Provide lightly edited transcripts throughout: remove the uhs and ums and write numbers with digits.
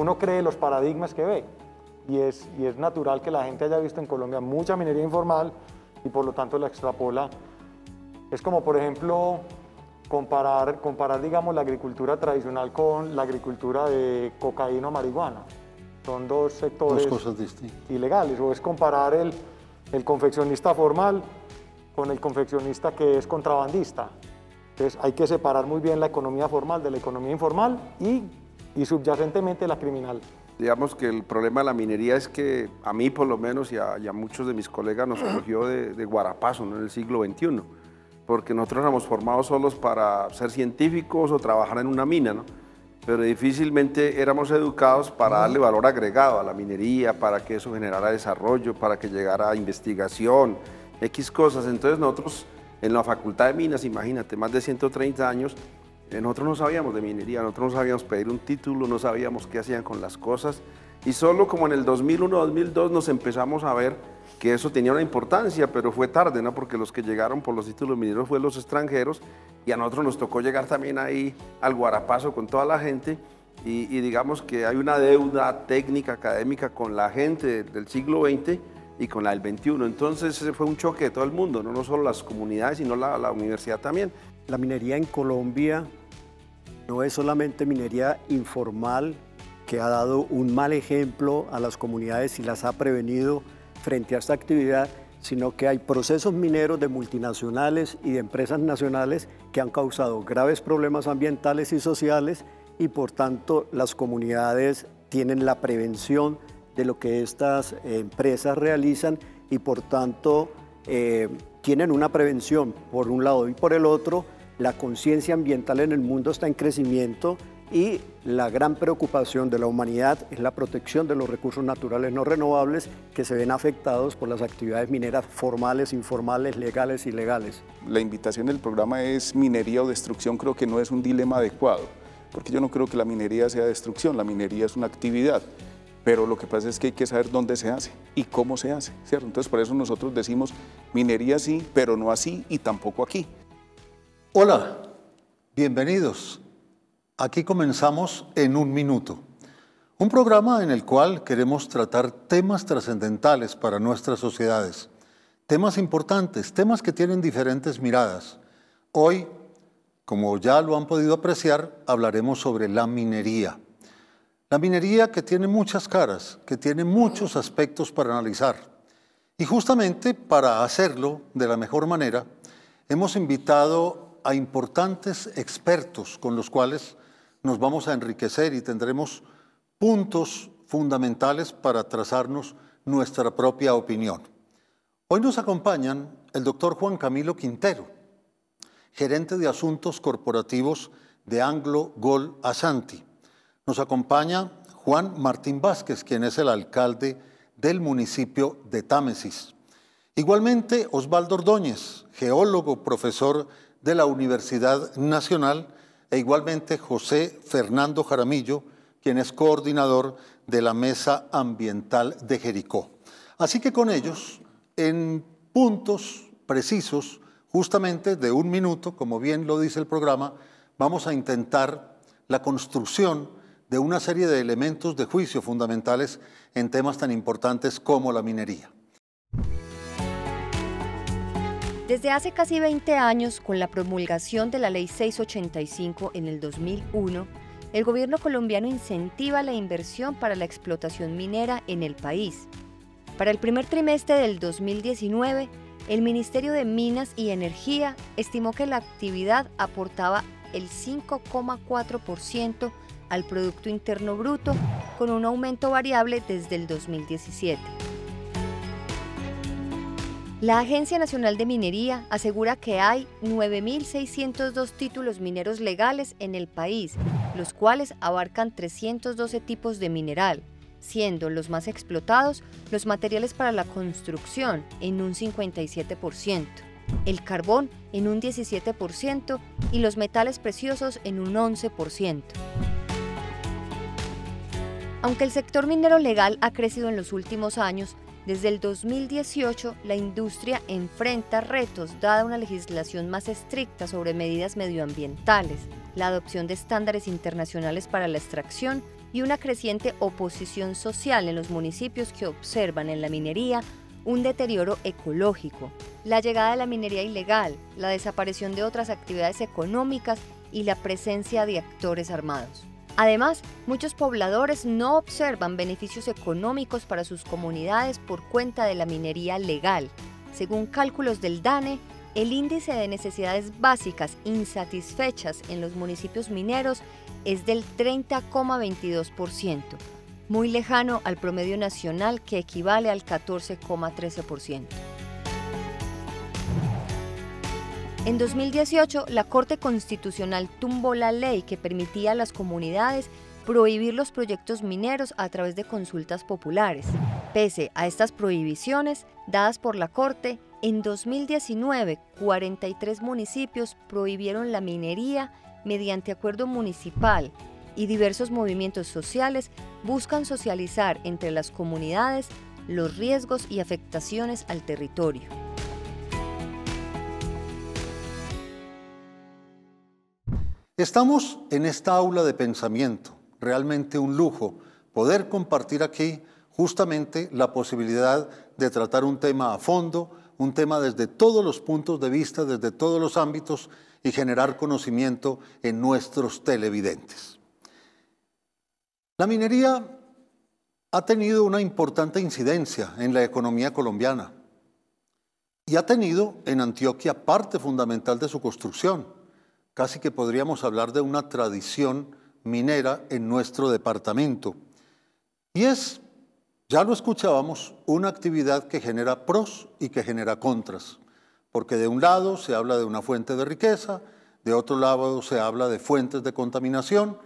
uno cree los paradigmas que ve. Y es natural que la gente haya visto en Colombia mucha minería informal y por lo tanto la extrapola. Es como, por ejemplo, comparar digamos, la agricultura tradicional con la agricultura de cocaína o marihuana. Son dos sectores ilegales. O es comparar el confeccionista formal con el confeccionista que es contrabandista. Entonces hay que separar muy bien la economía formal de la economía informal y subyacentemente la criminal. Digamos que el problema de la minería es que a mí por lo menos y a muchos de mis colegas nos cogió de guarapazo, ¿no?, en el siglo XXI, porque nosotros éramos formados solos para ser científicos o trabajar en una mina, ¿no?, pero difícilmente éramos educados para darle valor agregado a la minería, para que eso generara desarrollo, para que llegara investigación, X cosas. Entonces nosotros en la Facultad de Minas, imagínate, más de 130 años, nosotros no sabíamos de minería, nosotros no sabíamos pedir un título, no sabíamos qué hacían con las cosas, y solo como en el 2001, 2002 nos empezamos a ver que eso tenía una importancia, pero fue tarde, ¿no?, porque los que llegaron por los títulos mineros fueron los extranjeros, y a nosotros nos tocó llegar también ahí al guarapazo con toda la gente, y digamos que hay una deuda técnica, académica con la gente del siglo XX y con la del XXI, entonces fue un choque de todo el mundo, no solo las comunidades, sino la universidad también. La minería en Colombia no es solamente minería informal, que ha dado un mal ejemplo a las comunidades y las ha prevenido frente a esta actividad, sino que hay procesos mineros de multinacionales y de empresas nacionales que han causado graves problemas ambientales y sociales, y por tanto las comunidades tienen la prevención de lo que estas empresas realizan y por tanto tienen una prevención por un lado, y por el otro la conciencia ambiental en el mundo está en crecimiento y la gran preocupación de la humanidad es la protección de los recursos naturales no renovables que se ven afectados por las actividades mineras formales, informales, legales, ilegales. La invitación del programa es minería o destrucción. Creo que no es un dilema adecuado, porque yo no creo que la minería sea destrucción, la minería es una actividad, pero lo que pasa es que hay que saber dónde se hace y cómo se hace, ¿cierto? Entonces por eso nosotros decimos minería sí, pero no así y tampoco aquí. Hola, bienvenidos. Aquí comenzamos En un Minuto, un programa en el cual queremos tratar temas trascendentales para nuestras sociedades, temas importantes, temas que tienen diferentes miradas. Hoy, como ya lo han podido apreciar, hablaremos sobre la minería. La minería que tiene muchas caras, que tiene muchos aspectos para analizar. Y justamente para hacerlo de la mejor manera, hemos invitado a importantes expertos con los cuales nos vamos a enriquecer y tendremos puntos fundamentales para trazarnos nuestra propia opinión. Hoy nos acompañan el doctor Juan Camilo Quintero, gerente de Asuntos Corporativos de AngloGold Ashanti. Nos acompaña Juan Martín Vázquez, quien es el alcalde del municipio de Támesis. Igualmente, Osvaldo Ordóñez, geólogo, profesor de la Universidad Nacional, e igualmente José Fernando Jaramillo, quien es coordinador de la Mesa Ambiental de Jericó. Así que con ellos, en puntos precisos, justamente de un minuto, como bien lo dice el programa, vamos a intentar la construcción de una serie de elementos de juicio fundamentales en temas tan importantes como la minería. Desde hace casi 20 años, con la promulgación de la Ley 685 en el 2001, el gobierno colombiano incentiva la inversión para la explotación minera en el país. Para el primer trimestre del 2019, el Ministerio de Minas y Energía estimó que la actividad aportaba el 5,4% al Producto Interno Bruto, con un aumento variable desde el 2017. La Agencia Nacional de Minería asegura que hay 9.602 títulos mineros legales en el país, los cuales abarcan 312 tipos de mineral, siendo los más explotados los materiales para la construcción en un 57%, el carbón en un 17% y los metales preciosos en un 11%. Aunque el sector minero legal ha crecido en los últimos años, desde el 2018, la industria enfrenta retos dada una legislación más estricta sobre medidas medioambientales, la adopción de estándares internacionales para la extracción y una creciente oposición social en los municipios que observan en la minería un deterioro ecológico, la llegada de la minería ilegal, la desaparición de otras actividades económicas y la presencia de actores armados. Además, muchos pobladores no observan beneficios económicos para sus comunidades por cuenta de la minería legal. Según cálculos del DANE, el índice de necesidades básicas insatisfechas en los municipios mineros es del 30,22%, muy lejano al promedio nacional que equivale al 14,13%. En 2018, la Corte Constitucional tumbó la ley que permitía a las comunidades prohibir los proyectos mineros a través de consultas populares. Pese a estas prohibiciones dadas por la Corte, en 2019, 43 municipios prohibieron la minería mediante acuerdo municipal y diversos movimientos sociales buscan socializar entre las comunidades los riesgos y afectaciones al territorio. Estamos en esta aula de pensamiento, realmente un lujo poder compartir aquí justamente la posibilidad de tratar un tema a fondo, un tema desde todos los puntos de vista, desde todos los ámbitos y generar conocimiento en nuestros televidentes. La minería ha tenido una importante incidencia en la economía colombiana y ha tenido en Antioquia parte fundamental de su construcción. Casi que podríamos hablar de una tradición minera en nuestro departamento. Y es, ya lo escuchábamos, una actividad que genera pros y que genera contras, porque de un lado se habla de una fuente de riqueza, de otro lado se habla de fuentes de contaminación,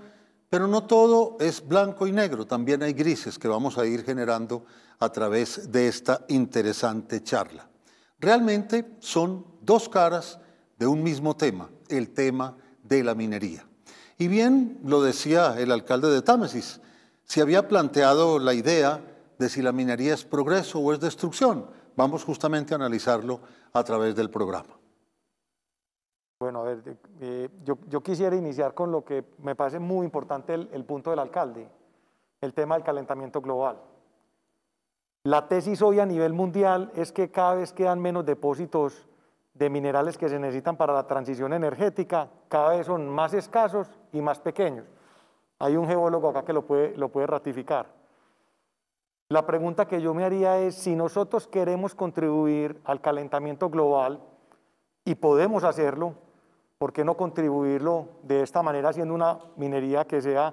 pero no todo es blanco y negro, también hay grises que vamos a ir generando a través de esta interesante charla. Realmente son dos caras de un mismo tema, el tema de la minería. Y bien lo decía el alcalde de Támesis, se había planteado la idea de si la minería es progreso o es destrucción. Vamos justamente a analizarlo a través del programa. Bueno, a ver, yo quisiera iniciar con lo que me parece muy importante el punto del alcalde, el tema del calentamiento global. La tesis hoy a nivel mundial es que cada vez quedan menos depósitos de minerales que se necesitan para la transición energética, cada vez son más escasos y más pequeños. Hay un geólogo acá que lo puede ratificar. La pregunta que yo me haría es, si nosotros queremos contribuir al calentamiento global, y podemos hacerlo, ¿por qué no contribuirlo de esta manera haciendo una minería que sea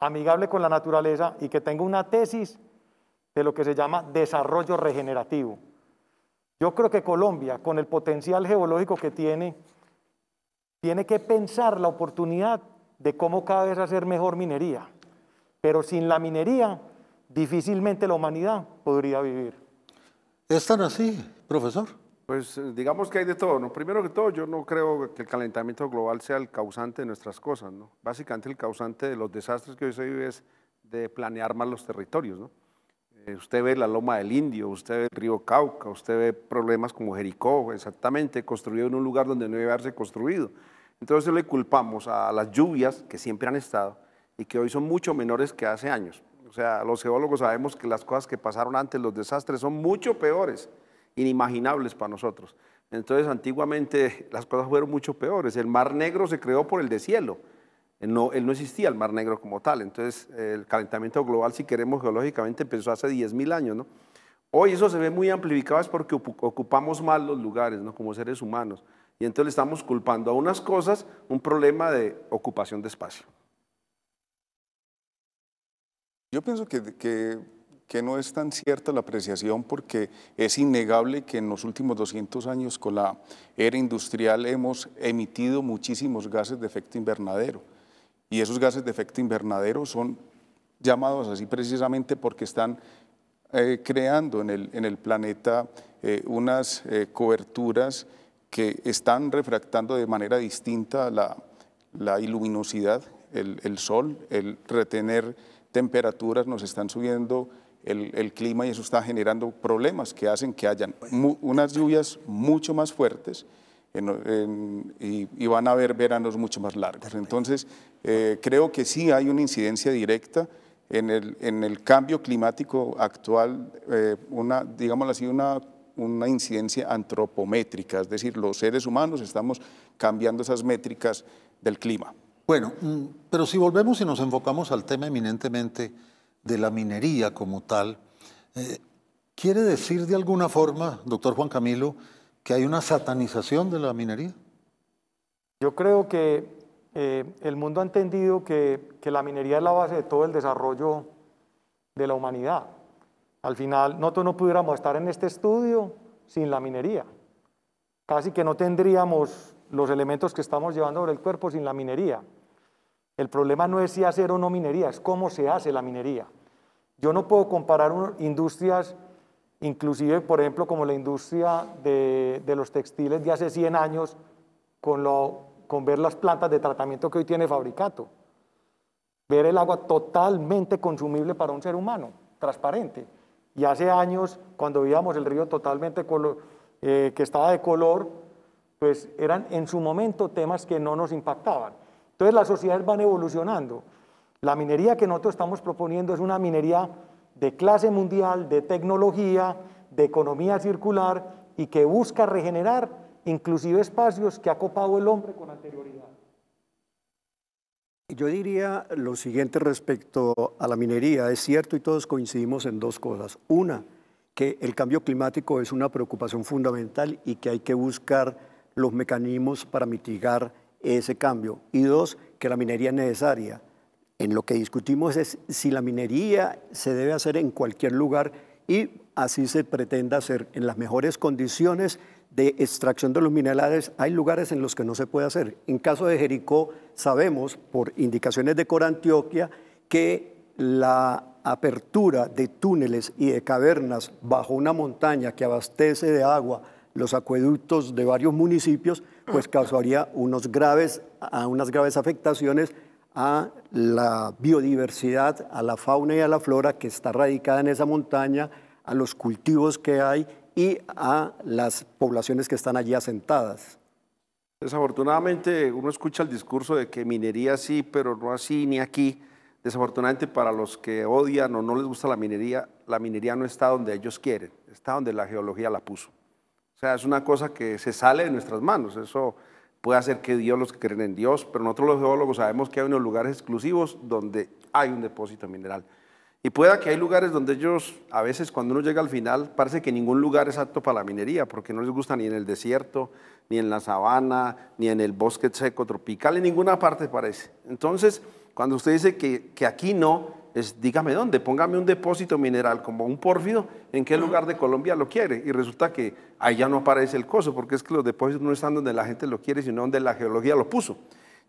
amigable con la naturaleza y que tenga una tesis de lo que se llama desarrollo regenerativo? Yo creo que Colombia, con el potencial geológico que tiene, tiene que pensar la oportunidad de cómo cada vez hacer mejor minería, pero sin la minería difícilmente la humanidad podría vivir. ¿Es tan así, profesor? Pues digamos que hay de todo, ¿no? Primero que todo, yo no creo que el calentamiento global sea el causante de nuestras cosas, ¿no? Básicamente el causante de los desastres que hoy se vive es de planear mal los territorios, ¿no? Usted ve la Loma del Indio, usted ve el río Cauca, usted ve problemas como Jericó, exactamente, construido en un lugar donde no debe haberse construido. Entonces le culpamos a las lluvias que siempre han estado y que hoy son mucho menores que hace años. O sea, los geólogos sabemos que las cosas que pasaron antes, los desastres, son mucho peores, inimaginables para nosotros. Entonces, antiguamente las cosas fueron mucho peores. El Mar Negro se creó por el deshielo. Él no existía el Mar Negro como tal. Entonces, el calentamiento global, si queremos geológicamente, empezó hace 10.000 años, ¿no? Hoy eso se ve muy amplificado es porque ocupamos mal los lugares, ¿no? Como seres humanos. Y entonces le estamos culpando a unas cosas un problema de ocupación de espacio. Yo pienso que no es tan cierta la apreciación porque es innegable que en los últimos 200 años con la era industrial hemos emitido muchísimos gases de efecto invernadero y esos gases de efecto invernadero son llamados así precisamente porque están creando en el planeta unas coberturas que están refractando de manera distinta la iluminosidad, el sol, el retener temperaturas, nos están subiendo el clima y eso está generando problemas que hacen que hayan unas lluvias mucho más fuertes y van a haber veranos mucho más largos. Entonces, creo que sí hay una incidencia directa en el cambio climático actual, una incidencia antropométrica, es decir, los seres humanos estamos cambiando esas métricas del clima. Bueno, pero si volvemos y nos enfocamos al tema eminentemente de la minería como tal, ¿quiere decir de alguna forma, doctor Juan Camilo, que hay una satanización de la minería? Yo creo que el mundo ha entendido que la minería es la base de todo el desarrollo de la humanidad. Al final, nosotros no pudiéramos estar en este estudio sin la minería. Casi que no tendríamos los elementos que estamos llevando sobre el cuerpo sin la minería. El problema no es si hacer o no minería, es cómo se hace la minería. Yo no puedo comparar industrias, inclusive, por ejemplo, como la industria de los textiles de hace 100 años, con ver las plantas de tratamiento que hoy tiene Fabricato. Ver el agua totalmente consumible para un ser humano, transparente. Y hace años, cuando veíamos el río totalmente que estaba de color, pues eran en su momento temas que no nos impactaban. Entonces las sociedades van evolucionando. La minería que nosotros estamos proponiendo es una minería de clase mundial, de tecnología, de economía circular y que busca regenerar inclusive espacios que ha copado el hombre con anterioridad. Yo diría lo siguiente respecto a la minería. Es cierto y todos coincidimos en dos cosas. Una, que el cambio climático es una preocupación fundamental y que hay que buscar los mecanismos para mitigar ese cambio. Y dos, que la minería es necesaria. En lo que discutimos es si la minería se debe hacer en cualquier lugar y así se pretenda hacer en las mejores condiciones de extracción de los minerales. Hay lugares en los que no se puede hacer. En caso de Jericó, sabemos por indicaciones de Corantioquia que la apertura de túneles y de cavernas bajo una montaña que abastece de agua los acueductos de varios municipios, pues causaría unas graves afectaciones a la biodiversidad, a la fauna y a la flora que está radicada en esa montaña, a los cultivos que hay y a las poblaciones que están allí asentadas. Desafortunadamente uno escucha el discurso de que minería sí, pero no así ni aquí. Desafortunadamente para los que odian o no les gusta la minería no está donde ellos quieren, está donde la geología la puso. O sea, es una cosa que se sale de nuestras manos, eso puede hacer que Dios, los que creen en Dios, pero nosotros los geólogos sabemos que hay unos lugares exclusivos donde hay un depósito mineral. Y pueda que hay lugares donde ellos, a veces cuando uno llega al final, parece que ningún lugar es apto para la minería, porque no les gusta ni en el desierto, ni en la sabana, ni en el bosque seco tropical, en ninguna parte parece. Entonces, cuando usted dice que aquí no, es dígame dónde, póngame un depósito mineral como un pórfido, en qué lugar de Colombia lo quiere. Y resulta que ahí ya no aparece el coso, porque es que los depósitos no están donde la gente lo quiere, sino donde la geología lo puso.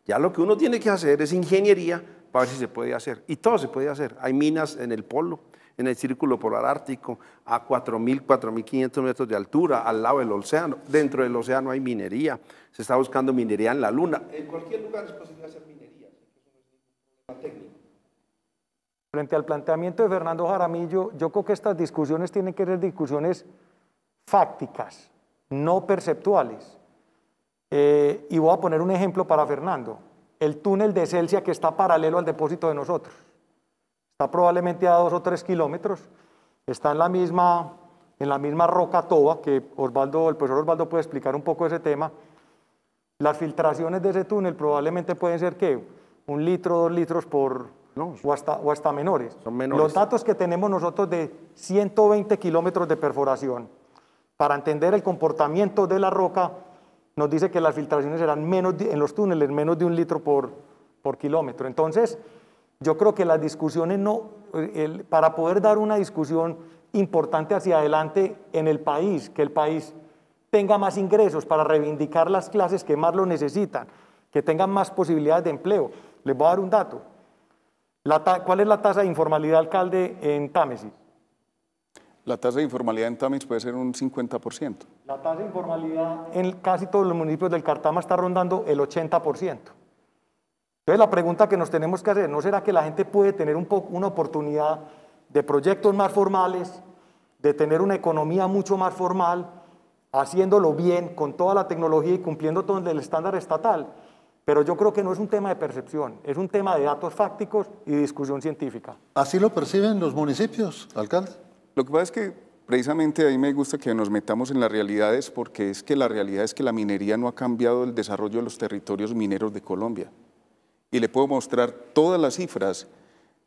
Ya lo que uno tiene que hacer es ingeniería para ver si se puede hacer. Y todo se puede hacer. Hay minas en el polo, en el círculo polar ártico, a 4.000, 4.500 metros de altura, al lado del océano. Dentro del océano hay minería. Se está buscando minería en la luna. En cualquier lugar es posible hacer minería. Frente al planteamiento de Fernando Jaramillo, yo creo que estas discusiones tienen que ser discusiones fácticas, no perceptuales. Y voy a poner un ejemplo para Fernando, el túnel de Celsia que está paralelo al depósito de nosotros, está probablemente a 2 o 3 kilómetros, está en la misma roca toba, que el profesor Osvaldo puede explicar un poco ese tema. Las filtraciones de ese túnel probablemente pueden ser ¿qué? 1 litro, 2 litros por, no, o hasta menores. Son menores. Los datos que tenemos nosotros de 120 kilómetros de perforación, para entender el comportamiento de la roca, nos dice que las filtraciones serán en los túneles menos de 1 litro por kilómetro. Entonces, yo creo que las discusiones para poder dar una discusión importante hacia adelante en el país, que el país tenga más ingresos para reivindicar las clases que más lo necesitan, que tengan más posibilidades de empleo. Les voy a dar un dato. ¿Cuál es la tasa de informalidad, alcalde, en Támesis? La tasa de informalidad en Támesis puede ser un 50%. La tasa de informalidad en casi todos los municipios del Cartama está rondando el 80%. Entonces la pregunta que nos tenemos que hacer, ¿no será que la gente puede tener una oportunidad de proyectos más formales, de tener una economía mucho más formal, haciéndolo bien, con toda la tecnología y cumpliendo todo el estándar estatal? Pero yo creo que no es un tema de percepción, es un tema de datos fácticos y discusión científica. ¿Así lo perciben los municipios, alcalde? Lo que pasa es que precisamente a mí me gusta que nos metamos en las realidades, porque es que la realidad es que la minería no ha cambiado el desarrollo de los territorios mineros de Colombia. Y le puedo mostrar todas las cifras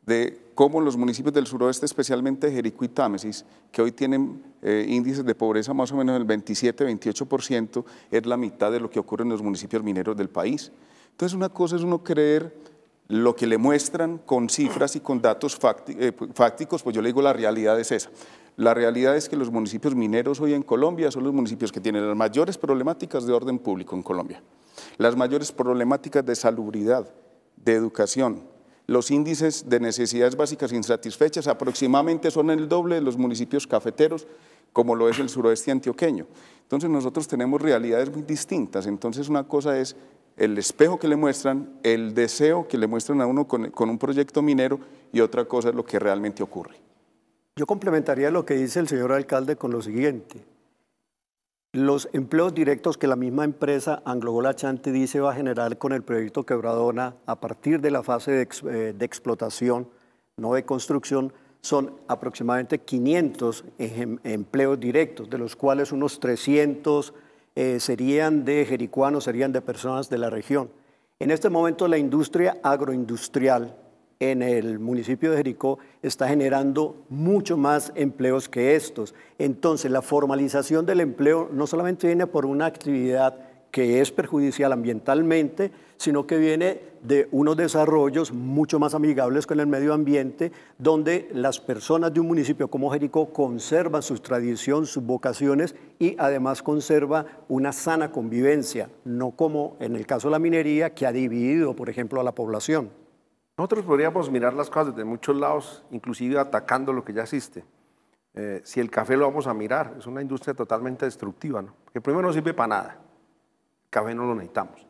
de cómo los municipios del suroeste, especialmente Jericó y Támesis, que hoy tienen índices de pobreza más o menos del 27-28%, es la mitad de lo que ocurre en los municipios mineros del país. Entonces, una cosa es uno creer lo que le muestran con cifras y con datos fácticos, pues yo le digo la realidad es esa. La realidad es que los municipios mineros hoy en Colombia son los municipios que tienen las mayores problemáticas de orden público en Colombia, las mayores problemáticas de salubridad, de educación. Los índices de necesidades básicas insatisfechas aproximadamente son el doble de los municipios cafeteros, como lo es el suroeste antioqueño. Entonces nosotros tenemos realidades muy distintas. Entonces una cosa es el espejo que le muestran, el deseo que le muestran a uno con un proyecto minero, y otra cosa es lo que realmente ocurre. Yo complementaría lo que dice el señor alcalde con lo siguiente. Los empleos directos que la misma empresa AngloGold Ashanti dice va a generar con el proyecto Quebradona a partir de la fase de explotación, no de construcción, son aproximadamente 500 empleos directos, de los cuales unos 300 serían de jericuanos, serían de personas de la región. En este momento la industria agroindustrial en el municipio de Jericó está generando mucho más empleos que estos. Entonces, la formalización del empleo no solamente viene por una actividad que es perjudicial ambientalmente, sino que viene de unos desarrollos mucho más amigables con el medio ambiente, donde las personas de un municipio como Jericó conservan su tradición, sus vocaciones, y además conserva una sana convivencia, no como en el caso de la minería, que ha dividido, por ejemplo, a la población. Nosotros podríamos mirar las cosas desde muchos lados, inclusive atacando lo que ya existe. Si el café lo vamos a mirar, es una industria totalmente destructiva, ¿no? Porque primero no sirve para nada, el café no lo necesitamos.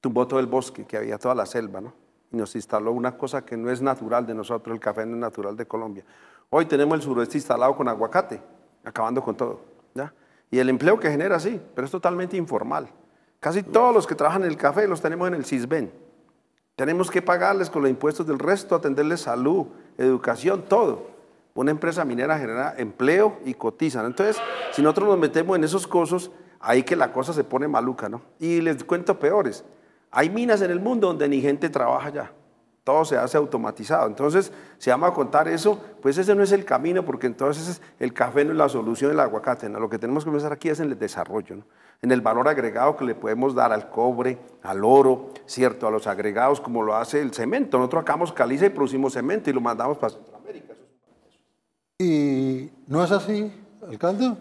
Tumbó todo el bosque, que había toda la selva, ¿no? Y nos instaló una cosa que no es natural de nosotros, el café no es natural de Colombia. Hoy tenemos el suroeste instalado con aguacate, acabando con todo, ¿ya? Y el empleo que genera, sí, pero es totalmente informal. Casi todos los que trabajan en el café los tenemos en el CISBEN. Tenemos que pagarles con los impuestos del resto, atenderles salud, educación, todo. Una empresa minera genera empleo y cotizan. Entonces, si nosotros nos metemos en esos cosos, ahí que la cosa se pone maluca, ¿no? Y les cuento peores. Hay minas en el mundo donde ni gente trabaja ya. Todo se hace automatizado. Entonces, si vamos a contar eso, pues ese no es el camino, porque entonces el café no es la solución del aguacate, ¿no? Lo que tenemos que pensar aquí es en el desarrollo, ¿no? En el valor agregado que le podemos dar al cobre, al oro, ¿cierto? A los agregados, como lo hace el cemento. Nosotros sacamos caliza y producimos cemento y lo mandamos para Centroamérica. ¿Y no es así, alcalde?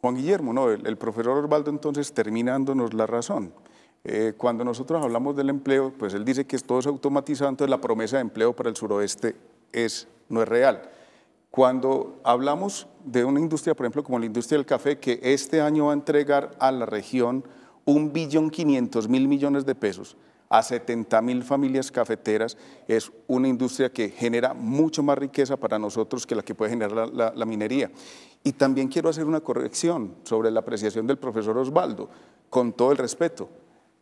Juan Guillermo, no, el profesor Osvaldo entonces terminándonos la razón. Cuando nosotros hablamos del empleo, pues él dice que todo es automatizado, entonces la promesa de empleo para el suroeste no es real. Cuando hablamos de una industria, por ejemplo, como la industria del café, que este año va a entregar a la región 1.500.000 millones de pesos a 70.000 familias cafeteras, es una industria que genera mucho más riqueza para nosotros que la que puede generar la minería. Y también quiero hacer una corrección sobre la apreciación del profesor Osvaldo, con todo el respeto.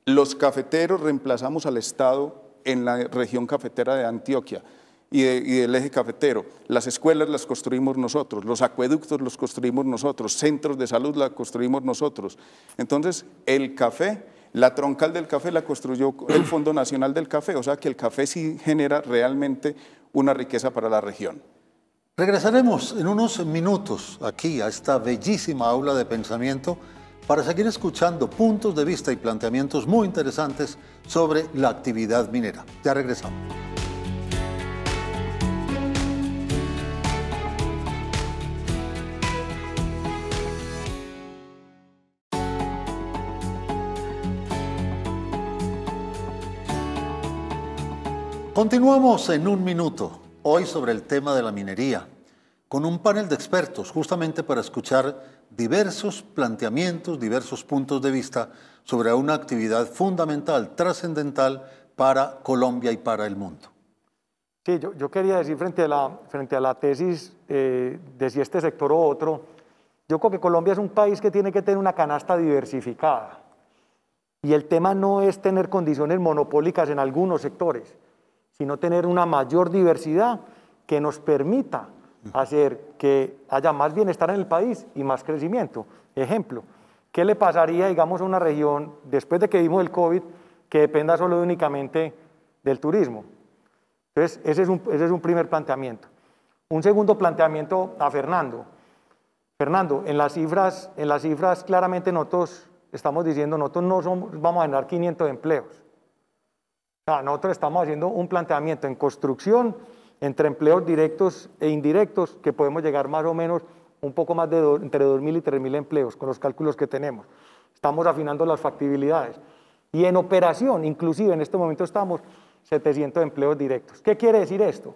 Los cafeteros reemplazamos al Estado en la región cafetera de Antioquia y del eje cafetero. Las escuelas las construimos nosotros, los acueductos los construimos nosotros, centros de salud la construimos nosotros. Entonces, el café, la troncal del café la construyó el Fondo Nacional del Café, o sea que el café sí genera realmente una riqueza para la región. Regresaremos en unos minutos aquí a esta bellísima aula de pensamiento para seguir escuchando puntos de vista y planteamientos muy interesantes sobre la actividad minera. Ya regresamos. Continuamos en un minuto, hoy sobre el tema de la minería, con un panel de expertos justamente para escuchar diversos planteamientos, diversos puntos de vista sobre una actividad fundamental, trascendental para Colombia y para el mundo. Sí, yo quería decir frente a la tesis de si este sector u otro, yo creo que Colombia es un país que tiene que tener una canasta diversificada. Y el tema no es tener condiciones monopólicas en algunos sectores, sino tener una mayor diversidad que nos permita hacer que haya más bienestar en el país y más crecimiento. Ejemplo, ¿qué le pasaría, digamos, a una región, después de que vimos el COVID, que dependa solo y únicamente del turismo? Entonces, ese es un primer planteamiento. Un segundo planteamiento a Fernando. Fernando, en las cifras claramente nosotros estamos diciendo, nosotros no somos, vamos a generar 500 empleos. O sea, nosotros estamos haciendo un planteamiento en construcción entre empleos directos e indirectos que podemos llegar más o menos un poco más de entre 2.000 y 3.000 empleos con los cálculos que tenemos. Estamos afinando las factibilidades. Y en operación, inclusive en este momento estamos 700 empleos directos. ¿Qué quiere decir esto?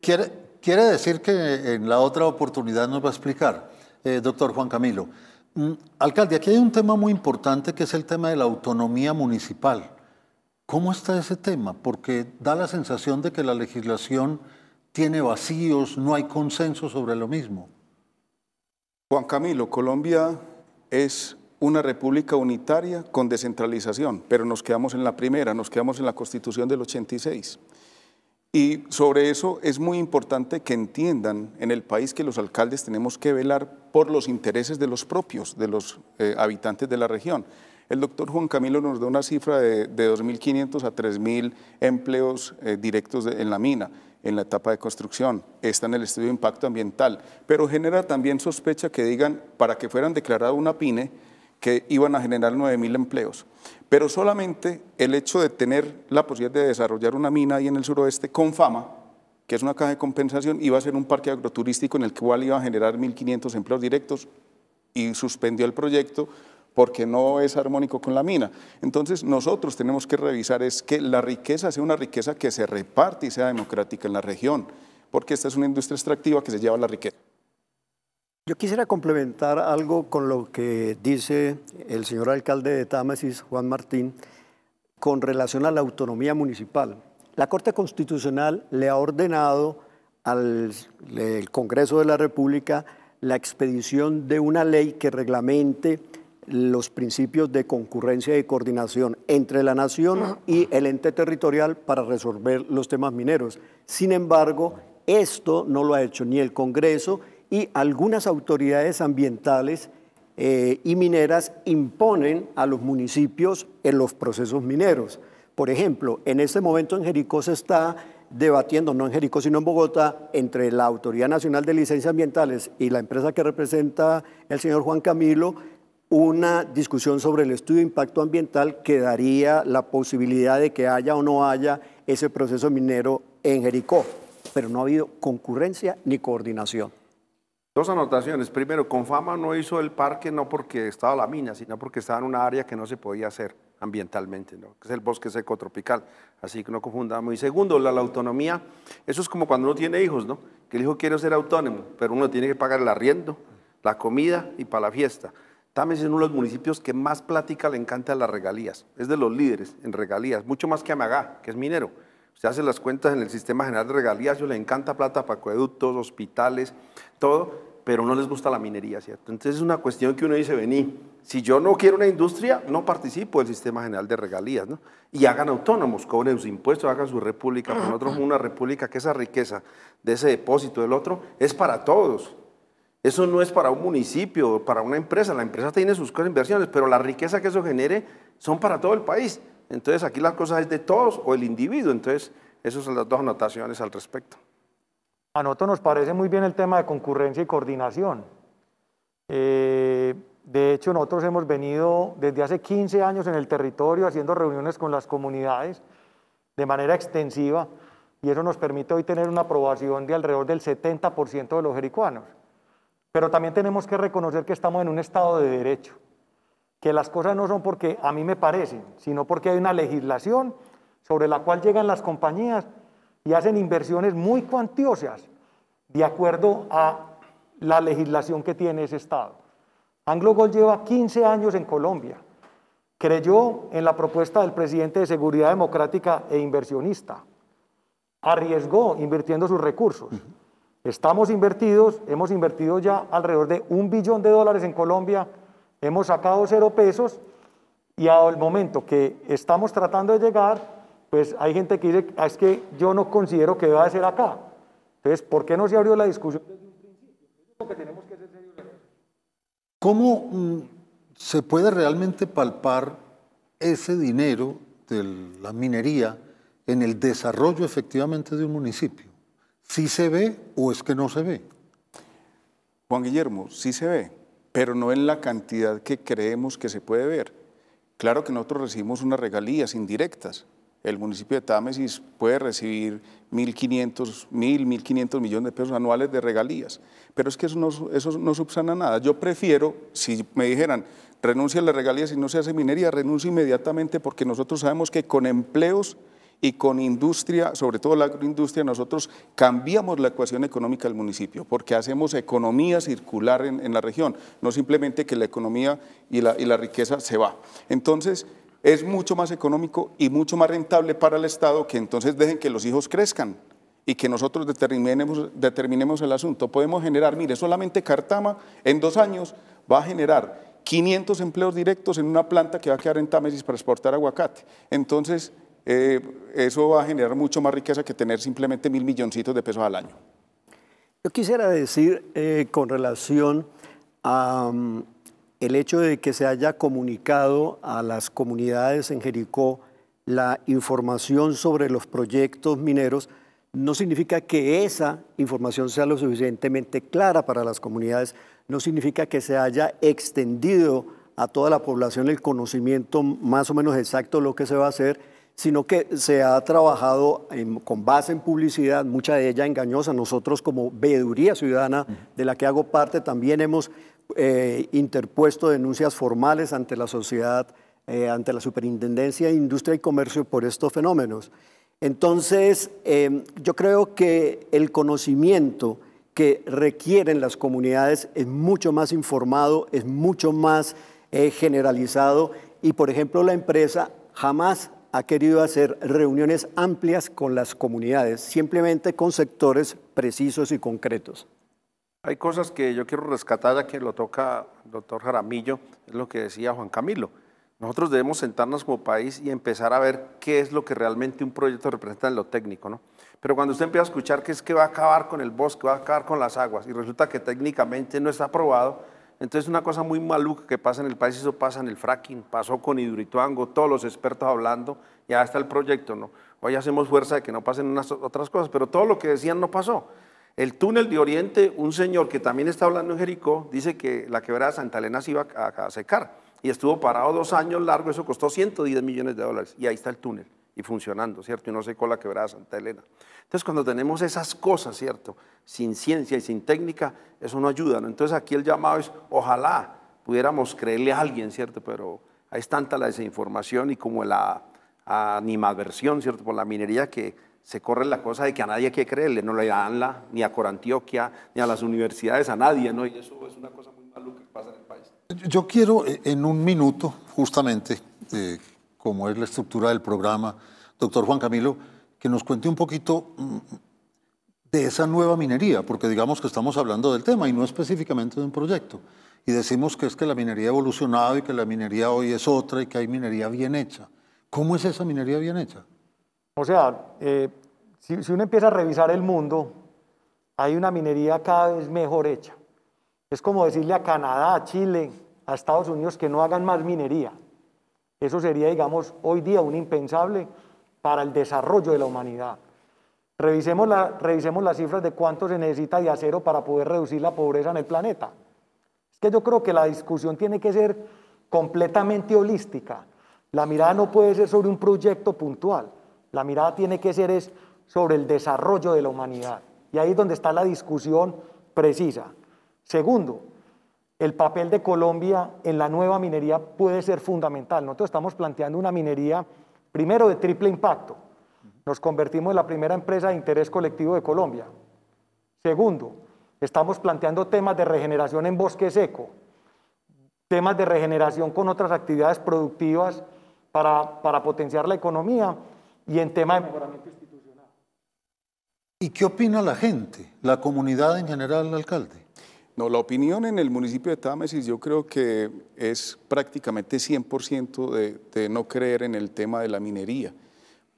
Quiere decir que en la otra oportunidad nos va a explicar, doctor Juan Camilo. Alcalde, aquí hay un tema muy importante que es el tema de la autonomía municipal. ¿Cómo está ese tema? Porque da la sensación de que la legislación tiene vacíos, no hay consenso sobre lo mismo. Juan Camilo, Colombia es una república unitaria con descentralización, pero nos quedamos en la primera, nos quedamos en la Constitución del 86. Y sobre eso es muy importante que entiendan en el país que los alcaldes tenemos que velar por los intereses de los propios, de los habitantes de la región. El doctor Juan Camilo nos da una cifra de 2.500 a 3.000 empleos directos en la mina, en la etapa de construcción, está en el estudio de impacto ambiental, pero genera también sospecha que digan, para que fueran declarada una PINE, que iban a generar 9.000 empleos. Pero solamente el hecho de tener la posibilidad de desarrollar una mina ahí en el suroeste, Comfama, que es una caja de compensación, iba a ser un parque agroturístico en el cual iba a generar 1.500 empleos directos y suspendió el proyecto porque no es armónico con la mina. Entonces nosotros tenemos que revisar es que la riqueza sea una riqueza que se reparte y sea democrática en la región, porque esta es una industria extractiva que se lleva la riqueza. Yo quisiera complementar algo con lo que dice el señor alcalde de Támesis, Juan Martín, con relación a la autonomía municipal. La Corte Constitucional le ha ordenado al Congreso de la República la expedición de una ley que reglamente los principios de concurrencia y coordinación entre la nación y el ente territorial para resolver los temas mineros. Sin embargo, esto no lo ha hecho ni el Congreso y algunas autoridades ambientales y mineras imponen a los municipios en los procesos mineros. Por ejemplo, en este momento en Jericó se está debatiendo, no en Jericó sino en Bogotá, entre la Autoridad Nacional de Licencias Ambientales y la empresa que representa el señor Juan Camilo, una discusión sobre el estudio de impacto ambiental que daría la posibilidad de que haya o no haya ese proceso minero en Jericó. Pero no ha habido concurrencia ni coordinación. Dos anotaciones. Primero, Comfama no hizo el parque no porque estaba la mina, sino porque estaba en una área que no se podía hacer ambientalmente, ¿no? Que es el bosque seco tropical, así que no confundamos. Y segundo, la autonomía, eso es como cuando uno tiene hijos, ¿no? Que el hijo quiere ser autónomo, pero uno tiene que pagar el arriendo, la comida y para la fiesta. Támesis es uno de los municipios que más plática le encanta las regalías, es de los líderes en regalías, mucho más que Amagá, que es minero. Usted hace las cuentas en el Sistema General de Regalías, yo le encanta plata para acueductos, hospitales, todo, pero no les gusta la minería, ¿cierto? Entonces es una cuestión que uno dice, vení, si yo no quiero una industria, no participo del Sistema General de Regalías, ¿no? Y hagan autónomos, cobren sus impuestos, hagan su república, pero nosotros una república que esa riqueza de ese depósito del otro es para todos. Eso no es para un municipio, para una empresa, la empresa tiene sus inversiones, pero la riqueza que eso genere son para todo el país. Entonces aquí las cosas es de todos o el individuo, entonces esas son las dos anotaciones al respecto. A nosotros nos parece muy bien el tema de concurrencia y coordinación. De hecho nosotros hemos venido desde hace 15 años en el territorio haciendo reuniones con las comunidades de manera extensiva y eso nos permite hoy tener una aprobación de alrededor del 70% de los jericuanos. Pero también tenemos que reconocer que estamos en un estado de derecho, que las cosas no son porque a mí me parecen, sino porque hay una legislación sobre la cual llegan las compañías y hacen inversiones muy cuantiosas de acuerdo a la legislación que tiene ese Estado. AngloGold lleva 15 años en Colombia, creyó en la propuesta del presidente de Seguridad Democrática e inversionista, arriesgó invirtiendo sus recursos. Estamos invertidos, hemos invertido ya alrededor de $1 billón en Colombia. Hemos sacado 0 pesos y al momento que estamos tratando de llegar, pues hay gente que dice, es que yo no considero que deba de ser acá. Entonces, ¿por qué no se abrió la discusión desde un principio? Lo que tenemos que hacer es ello. ¿Cómo se puede realmente palpar ese dinero de la minería en el desarrollo efectivamente de un municipio? ¿Sí se ve o es que no se ve? Juan Guillermo, sí se ve, pero no en la cantidad que creemos que se puede ver. Claro que nosotros recibimos unas regalías indirectas. El municipio de Támesis puede recibir 1.500 millones de pesos anuales de regalías, pero es que eso no subsana nada. Yo prefiero, si me dijeran, renuncia a las regalías y no se hace minería, renuncio inmediatamente, porque nosotros sabemos que con empleos y con industria, sobre todo la agroindustria, nosotros cambiamos la ecuación económica del municipio, porque hacemos economía circular en la región, no simplemente que la economía y la riqueza se va. Entonces, es mucho más económico y mucho más rentable para el Estado que entonces dejen que los hijos crezcan y que nosotros determinemos el asunto. Podemos generar, mire, solamente Cartama en 2 años va a generar 500 empleos directos en una planta que va a quedar en Támesis para exportar aguacate. Entonces, eso va a generar mucho más riqueza que tener simplemente 1.000 milloncitos de pesos al año. Yo quisiera decir con relación a el hecho de que se haya comunicado a las comunidades en Jericó la información sobre los proyectos mineros, no significa que esa información sea lo suficientemente clara para las comunidades, no significa que se haya extendido a toda la población el conocimiento más o menos exacto de lo que se va a hacer, sino que se ha trabajado con base en publicidad, mucha de ella engañosa. Nosotros como Veeduría Ciudadana, de la que hago parte, también hemos interpuesto denuncias formales ante la sociedad, ante la Superintendencia de Industria y Comercio por estos fenómenos. Entonces, yo creo que el conocimiento que requieren las comunidades es mucho más informado, es mucho más generalizado, y por ejemplo la empresa jamás ha querido hacer reuniones amplias con las comunidades, simplemente con sectores precisos y concretos. Hay cosas que yo quiero rescatar, ya que lo toca el doctor Jaramillo, es lo que decía Juan Camilo. Nosotros debemos sentarnos como país y empezar a ver qué es lo que realmente un proyecto representa en lo técnico, ¿no? Pero cuando usted empieza a escuchar que es que va a acabar con el bosque, va a acabar con las aguas, y resulta que técnicamente no está aprobado, entonces una cosa muy maluca que pasa en el país, eso pasa en el fracking, pasó con Hidroituango, todos los expertos hablando, ya está el proyecto, ¿no? Hoy hacemos fuerza de que no pasen unas otras cosas, pero todo lo que decían no pasó. El túnel de Oriente, un señor que también está hablando en Jericó, dice que la quebrada Santa Elena se iba a secar, y estuvo parado 2 años largo, eso costó 110 millones de dólares, y ahí está el túnel, y funcionando, ¿cierto? Y no secó la quebrada Santa Elena. Entonces, cuando tenemos esas cosas, ¿cierto?, sin ciencia y sin técnica, eso no ayuda, ¿no? Entonces, aquí el llamado es, ojalá pudiéramos creerle a alguien, ¿cierto?, pero ahí es tanta la desinformación y como la animadversión, ¿cierto?, por la minería, que se corre la cosa de que a nadie hay que creerle, no le dan ni a Corantioquia, ni a las universidades, a nadie, ¿no? Y eso es una cosa muy maluca que pasa en el país. Yo quiero, en un minuto, justamente, como es la estructura del programa, doctor Juan Camilo, que nos cuente un poquito de esa nueva minería, porque digamos que estamos hablando del tema y no específicamente de un proyecto, y decimos que es que la minería ha evolucionado y que la minería hoy es otra y que hay minería bien hecha. ¿Cómo es esa minería bien hecha? O sea, si uno empieza a revisar el mundo, hay una minería cada vez mejor hecha. Es como decirle a Canadá, a Chile, a Estados Unidos que no hagan más minería. Eso sería, digamos, hoy día un impensable para el desarrollo de la humanidad. Revisemos las cifras de cuánto se necesita de acero para poder reducir la pobreza en el planeta. Es que yo creo que la discusión tiene que ser completamente holística. La mirada no puede ser sobre un proyecto puntual. La mirada tiene que ser sobre el desarrollo de la humanidad. Y ahí es donde está la discusión precisa. Segundo, el papel de Colombia en la nueva minería puede ser fundamental. Nosotros estamos planteando una minería, primero, de triple impacto. Nos convertimos en la primera empresa de interés colectivo de Colombia. Segundo, estamos planteando temas de regeneración en bosque seco, temas de regeneración con otras actividades productivas para potenciar la economía y en tema de mejoramiento institucional. ¿Y qué opina la gente, la comunidad en general, el alcalde? No, la opinión en el municipio de Támesis yo creo que es prácticamente 100% de no creer en el tema de la minería,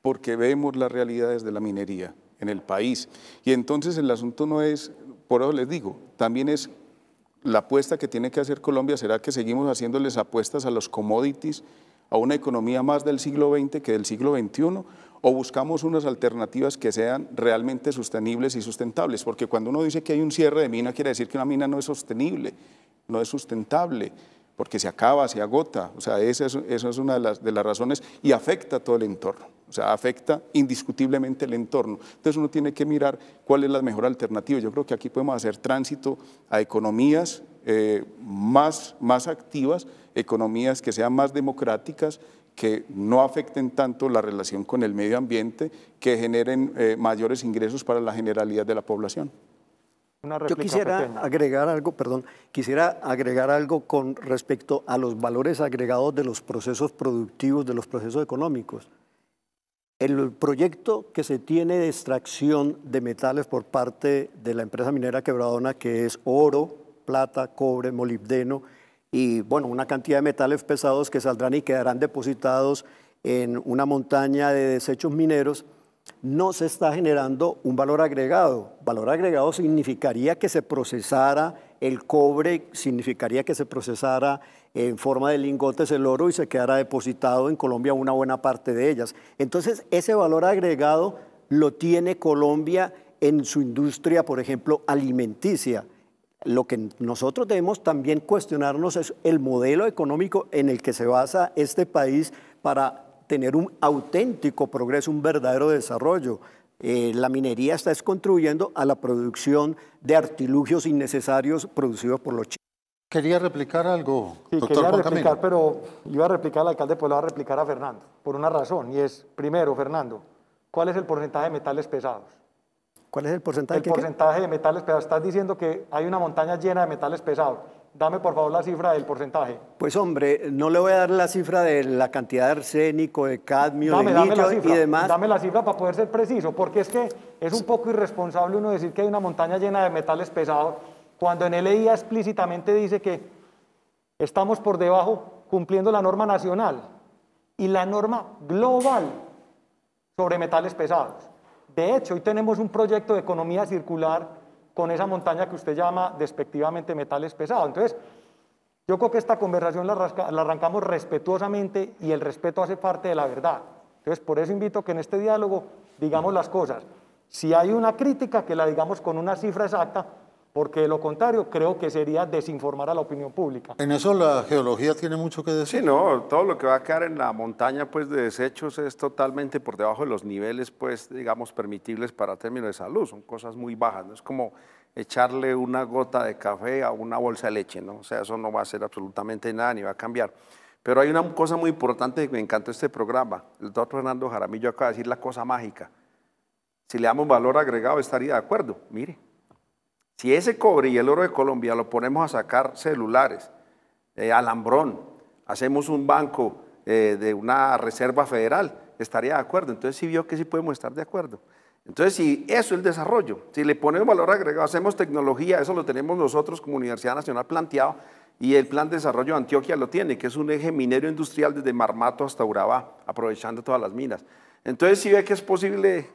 porque vemos las realidades de la minería en el país. Y entonces el asunto no es, por eso les digo, también es la apuesta que tiene que hacer Colombia. ¿Será que seguimos haciéndoles apuestas a los commodities, a una economía más del siglo XX que del siglo XXI? ¿O buscamos unas alternativas que sean realmente sostenibles y sustentables? Porque cuando uno dice que hay un cierre de mina, quiere decir que una mina no es sostenible, no es sustentable, porque se acaba, se agota. O sea, esa es una de las razones, y afecta todo el entorno. O sea, afecta indiscutiblemente el entorno. Entonces uno tiene que mirar cuál es la mejor alternativa. Yo creo que aquí podemos hacer tránsito a economías más activas, economías que sean más democráticas, que no afecten tanto la relación con el medio ambiente, que generen mayores ingresos para la generalidad de la población. Yo quisiera agregar algo, perdón, quisiera agregar algo con respecto a los valores agregados de los procesos productivos, de los procesos económicos. El proyecto que se tiene de extracción de metales por parte de la empresa minera Quebradona, que es oro, plata, cobre, molibdeno, y bueno, una cantidad de metales pesados que saldrán y quedarán depositados en una montaña de desechos mineros, no se está generando un valor agregado. Valor agregado significaría que se procesara el cobre, significaría que se procesara en forma de lingotes el oro y se quedara depositado en Colombia una buena parte de ellas. Entonces, ese valor agregado lo tiene Colombia en su industria, por ejemplo, alimenticia. Lo que nosotros debemos también cuestionarnos es el modelo económico en el que se basa este país para tener un auténtico progreso, un verdadero desarrollo. La minería está contribuyendo a la producción de artilugios innecesarios producidos por los chinos. Quería replicar algo, sí, doctor Juan Camilo. Quería replicar, pero iba a replicar al alcalde, pues lo va a replicar a Fernando, por una razón, y es, primero, Fernando, ¿cuál es el porcentaje de metales pesados? ¿Cuál es el porcentaje? El porcentaje de metales pesados. Estás diciendo que hay una montaña llena de metales pesados. Dame, por favor, la cifra del porcentaje. Pues, hombre, no le voy a dar la cifra de la cantidad de arsénico, de cadmio, de litio y demás. Dame la cifra para poder ser preciso, porque es que es un poco irresponsable uno decir que hay una montaña llena de metales pesados cuando en el EIA explícitamente dice que estamos por debajo cumpliendo la norma nacional y la norma global sobre metales pesados. De hecho, hoy tenemos un proyecto de economía circular con esa montaña que usted llama despectivamente metales pesados. Entonces, yo creo que esta conversación la arrancamos respetuosamente y el respeto hace parte de la verdad. Entonces, por eso invito que en este diálogo digamos las cosas. Si hay una crítica, que la digamos con una cifra exacta, porque de lo contrario creo que sería desinformar a la opinión pública. En eso la geología tiene mucho que decir. Sí, no, todo lo que va a caer en la montaña pues, de desechos es totalmente por debajo de los niveles, pues, digamos, permitibles para términos de salud. Son cosas muy bajas, no es como echarle una gota de café a una bolsa de leche, ¿no? O sea, eso no va a hacer absolutamente nada ni va a cambiar. Pero hay una cosa muy importante que me encantó este programa. El doctor Fernando Jaramillo acaba de decir la cosa mágica. Si le damos valor agregado estaría de acuerdo, mire. Si ese cobre y el oro de Colombia lo ponemos a sacar celulares, alambrón, hacemos un banco de una reserva federal, estaría de acuerdo. Entonces sí vio que sí podemos estar de acuerdo. Entonces si eso es el desarrollo, si le ponemos valor agregado, hacemos tecnología, eso lo tenemos nosotros como Universidad Nacional planteado y el Plan de Desarrollo de Antioquia lo tiene, que es un eje minero industrial desde Marmato hasta Urabá, aprovechando todas las minas. Entonces sí ve que es posible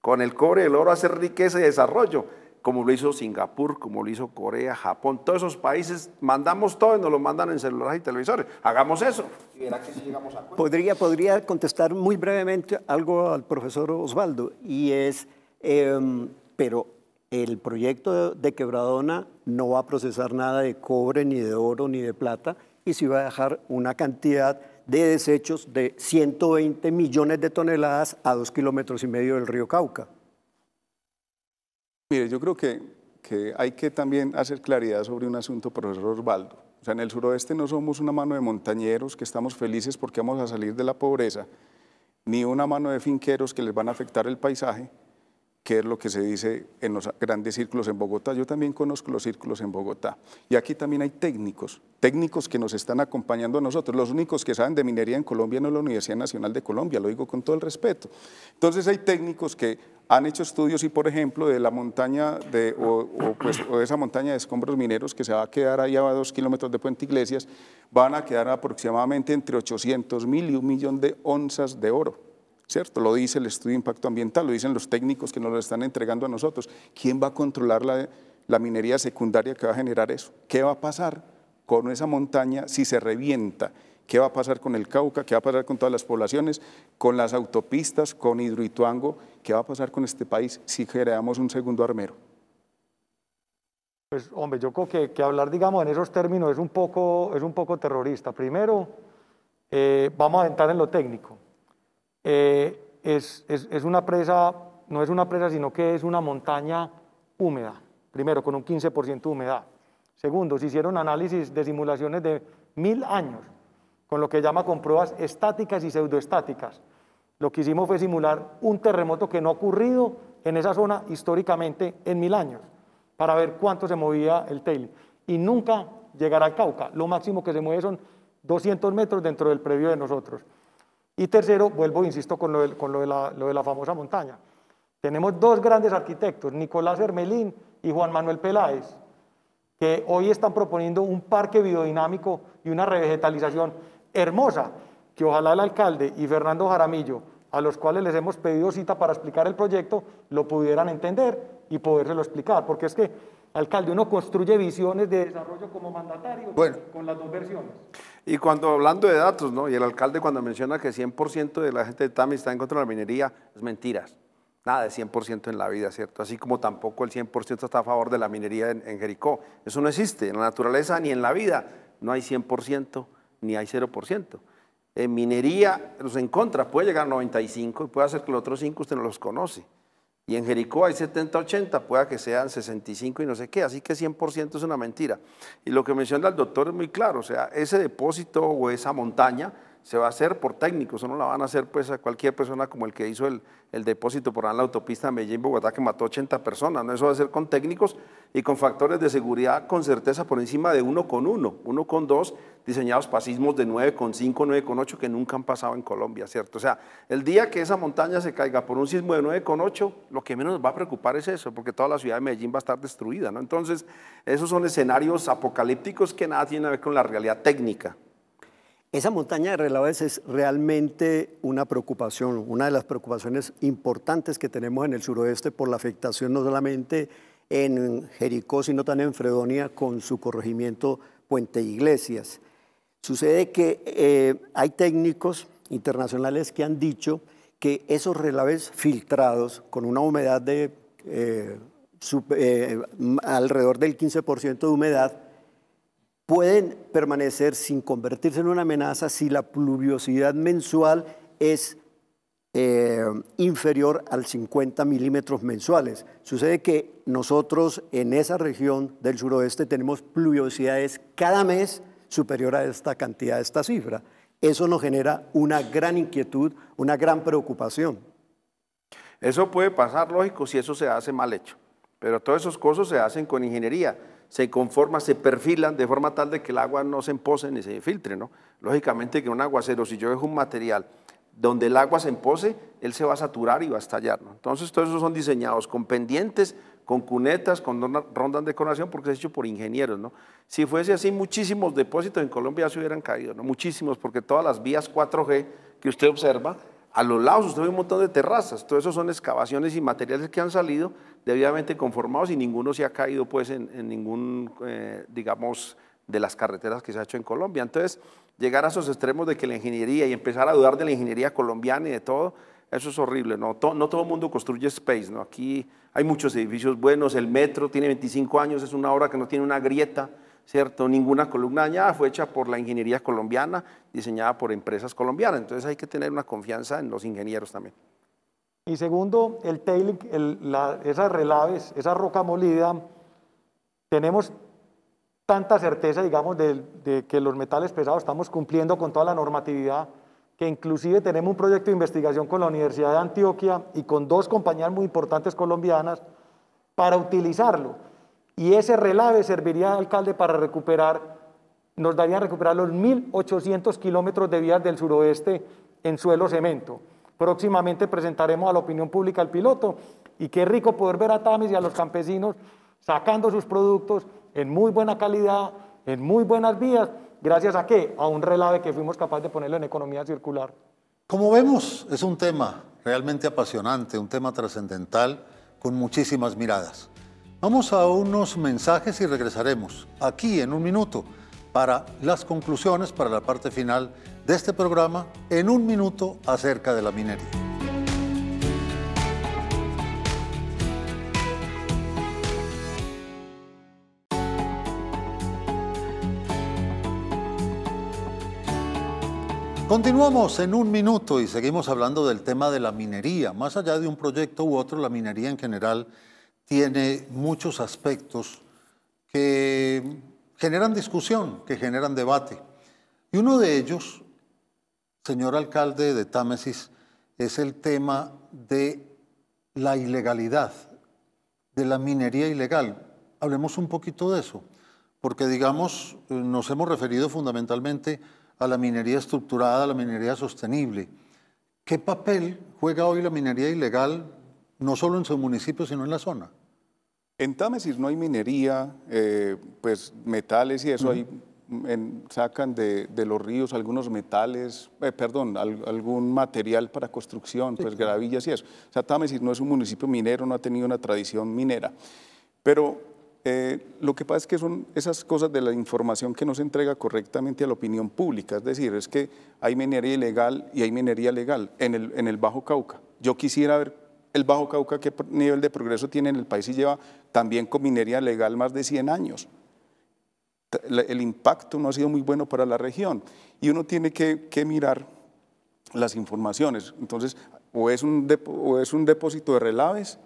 con el cobre y el oro hacer riqueza y desarrollo, como lo hizo Singapur, como lo hizo Corea, Japón, todos esos países, mandamos todo y nos lo mandan en celulares y televisores. Hagamos eso. Y verá que si llegamos a acuerdo. Podría contestar muy brevemente algo al profesor Osvaldo, y es, pero el proyecto de Quebradona no va a procesar nada de cobre, ni de oro, ni de plata, y sí va a dejar una cantidad de desechos de 120 millones de toneladas a 2,5 kilómetros del río Cauca. Mire, yo creo que hay que también hacer claridad sobre un asunto, profesor Osvaldo. O sea, en el suroeste no somos una mano de montañeros que estamos felices porque vamos a salir de la pobreza, ni una mano de finqueros que les van a afectar el paisaje, que es lo que se dice en los grandes círculos en Bogotá. Yo también conozco los círculos en Bogotá. Y aquí también hay técnicos que nos están acompañando a nosotros. Los únicos que saben de minería en Colombia no es la Universidad Nacional de Colombia, lo digo con todo el respeto. Entonces hay técnicos que han hecho estudios y, por ejemplo, de la montaña o de esa montaña de escombros mineros que se va a quedar ahí a 2 kilómetros de Puente Iglesias, van a quedar aproximadamente entre 800.000 y 1 millón de onzas de oro. ¿Cierto? Lo dice el estudio de impacto ambiental, lo dicen los técnicos que nos lo están entregando a nosotros. ¿Quién va a controlar la minería secundaria que va a generar eso? ¿Qué va a pasar con esa montaña si se revienta? ¿Qué va a pasar con el Cauca? ¿Qué va a pasar con todas las poblaciones? ¿Con las autopistas? ¿Con Hidroituango? ¿Qué va a pasar con este país si creamos un segundo Armero? Pues, hombre, yo creo que hablar, digamos, en esos términos es un poco terrorista. Primero, vamos a entrar en lo técnico. Es una presa, no es una presa, sino que es una montaña húmeda, primero, con un 15% de humedad. Segundo, se hicieron análisis de simulaciones de 1000 años, con lo que llama con pruebas estáticas y pseudoestáticas. Lo que hicimos fue simular un terremoto que no ha ocurrido en esa zona históricamente en 1000 años, para ver cuánto se movía el tail. Y nunca llegará al Cauca, lo máximo que se mueve son 200 metros dentro del predio de nosotros. Y tercero, vuelvo, insisto, con lo de la famosa montaña. Tenemos dos grandes arquitectos, Nicolás Hermelín y Juan Manuel Peláez, que hoy están proponiendo un parque biodinámico y una revegetalización hermosa, que ojalá el alcalde y Fernando Jaramillo, a los cuales les hemos pedido cita para explicar el proyecto, lo pudieran entender y podérselo explicar, porque es que, alcalde, uno construye visiones de desarrollo como mandatario, bueno, con las dos versiones. Y cuando hablando de datos, ¿no? Y el alcalde cuando menciona que 100% de la gente de Támesis está en contra de la minería, es mentiras. Nada de 100% en la vida, ¿cierto? Así como tampoco el 100% está a favor de la minería en Jericó. Eso no existe en la naturaleza ni en la vida. No hay 100% ni hay 0%. En minería, los en contra, puede llegar a 95 y puede hacer que los otros 5 usted no los conoce. Y en Jericó hay 70, 80, pueda que sean 65 y no sé qué, así que 100% es una mentira. Y lo que menciona el doctor es muy claro, o sea, ese depósito o esa montaña se va a hacer por técnicos, no la van a hacer pues a cualquier persona como el que hizo el depósito por la autopista Medellín-Bogotá que mató 80 personas, ¿no? Eso va a ser con técnicos y con factores de seguridad con certeza por encima de 1 con 1, 1 con 2, diseñados para sismos de 9,5, 9,8 que nunca han pasado en Colombia, ¿cierto? O sea, el día que esa montaña se caiga por un sismo de 9,8, lo que menos nos va a preocupar es eso, porque toda la ciudad de Medellín va a estar destruida, ¿no? Entonces, esos son escenarios apocalípticos que nada tienen que ver con la realidad técnica. Esa montaña de relaves es realmente una preocupación, una de las preocupaciones importantes que tenemos en el suroeste por la afectación no solamente en Jericó, sino también en Fredonia con su corregimiento Puente Iglesias. Sucede que hay técnicos internacionales que han dicho que esos relaves filtrados con una humedad de alrededor del 15% de humedad pueden permanecer sin convertirse en una amenaza si la pluviosidad mensual es inferior al 50 milímetros mensuales. Sucede que nosotros en esa región del suroeste tenemos pluviosidades cada mes superior a esta cantidad, a esta cifra. Eso nos genera una gran inquietud, una gran preocupación. Eso puede pasar, lógico, si eso se hace mal hecho, pero todas esas cosas se hacen con ingeniería. Se conforman, se perfilan de forma tal de que el agua no se empose ni se filtre, ¿no? Lógicamente que un aguacero, si yo dejo un material donde el agua se empose, él se va a saturar y va a estallar, ¿no? Entonces, todos esos son diseñados con pendientes, con cunetas, con rondas de coronación, porque es hecho por ingenieros, ¿no? Si fuese así, muchísimos depósitos en Colombia ya se hubieran caído, ¿no? Muchísimos, porque todas las vías 4G que usted observa, a los lados usted ve un montón de terrazas, todo eso son excavaciones y materiales que han salido debidamente conformados y ninguno se ha caído pues en ningún, digamos, de las carreteras que se ha hecho en Colombia. Entonces, llegar a esos extremos de que la ingeniería y empezar a dudar de la ingeniería colombiana y de todo, eso es horrible, ¿no? No todo el mundo construye space, ¿no? Aquí hay muchos edificios buenos, el metro tiene 25 años, es una obra que no tiene una grieta, ¿cierto? Ninguna columna dañada, fue hecha por la ingeniería colombiana, diseñada por empresas colombianas. Entonces hay que tener una confianza en los ingenieros también. Y segundo, el tailing, esas relaves, esa roca molida, tenemos tanta certeza, digamos, de que los metales pesados estamos cumpliendo con toda la normatividad que inclusive tenemos un proyecto de investigación con la Universidad de Antioquia y con dos compañías muy importantes colombianas para utilizarlo. Y ese relave serviría al alcalde para recuperar, nos darían recuperar los 1.800 kilómetros de vías del suroeste en suelo cemento. Próximamente presentaremos a la opinión pública el piloto y qué rico poder ver a Támesis y a los campesinos sacando sus productos en muy buena calidad, en muy buenas vías, gracias a qué, a un relave que fuimos capaces de ponerlo en economía circular. Como vemos, es un tema realmente apasionante, un tema trascendental con muchísimas miradas. Vamos a unos mensajes y regresaremos aquí en un minuto para las conclusiones, para la parte final de este programa, en un minuto acerca de la minería. Continuamos en un minuto y seguimos hablando del tema de la minería. Más allá de un proyecto u otro, la minería en general tiene muchos aspectos que generan discusión, que generan debate. Y uno de ellos, señor alcalde de Támesis, es el tema de la ilegalidad, de la minería ilegal. Hablemos un poquito de eso, porque digamos, nos hemos referido fundamentalmente a la minería estructurada, a la minería sostenible. ¿Qué papel juega hoy la minería ilegal, no solo en su municipio, sino en la zona? En Támesis no hay minería, pues metales y eso, hay, sacan de los ríos algunos metales, algún material para construcción, pues gravillas y eso. O sea, Támesis no es un municipio minero, no ha tenido una tradición minera, pero... lo que pasa es que son esas cosas de la información que no se entrega correctamente a la opinión pública, es decir, es que hay minería ilegal y hay minería legal en el Bajo Cauca. Yo quisiera ver el Bajo Cauca qué nivel de progreso tiene en el país y lleva también con minería legal más de 100 años. El impacto no ha sido muy bueno para la región y uno tiene que mirar las informaciones. Entonces, o es un depósito de relaves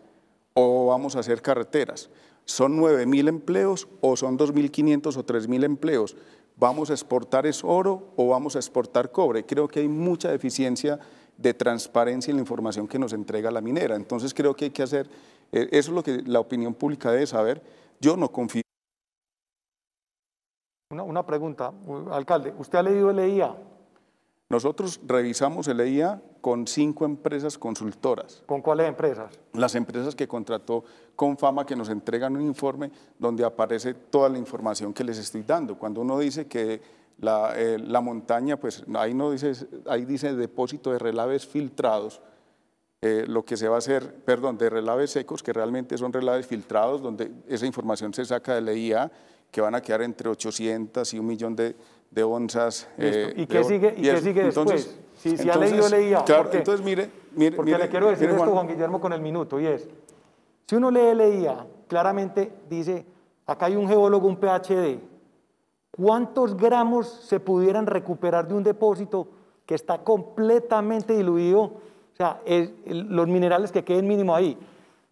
o vamos a hacer carreteras. ¿Son 9.000 empleos o son 2.500 o 3.000 empleos? ¿Vamos a exportar es oro o vamos a exportar cobre? Creo que hay mucha deficiencia de transparencia en la información que nos entrega la minera. Entonces creo que hay que hacer, eso es lo que la opinión pública debe saber. Yo no confío. Una pregunta, alcalde, ¿usted ha leído el EIA? Nosotros revisamos el EIA con 5 empresas consultoras. ¿Con cuáles empresas? Las empresas que contrató Comfama, que nos entregan un informe donde aparece toda la información que les estoy dando. Cuando uno dice que la montaña, pues ahí no dice, ahí dice depósito de relaves filtrados, lo que se va a hacer, perdón, de relaves secos, que realmente son relaves filtrados, donde esa información se saca del EIA, que van a quedar entre 800 y 1 millón de onzas. ¿Y qué sigue después? Si ha leído, leía. Claro, entonces mire. Porque le quiero decir esto, Juan Guillermo, con el minuto, y es, si uno lee leía, claramente dice, acá hay un geólogo, un PhD, ¿cuántos gramos se pudieran recuperar de un depósito que está completamente diluido? O sea, los minerales que queden mínimo ahí.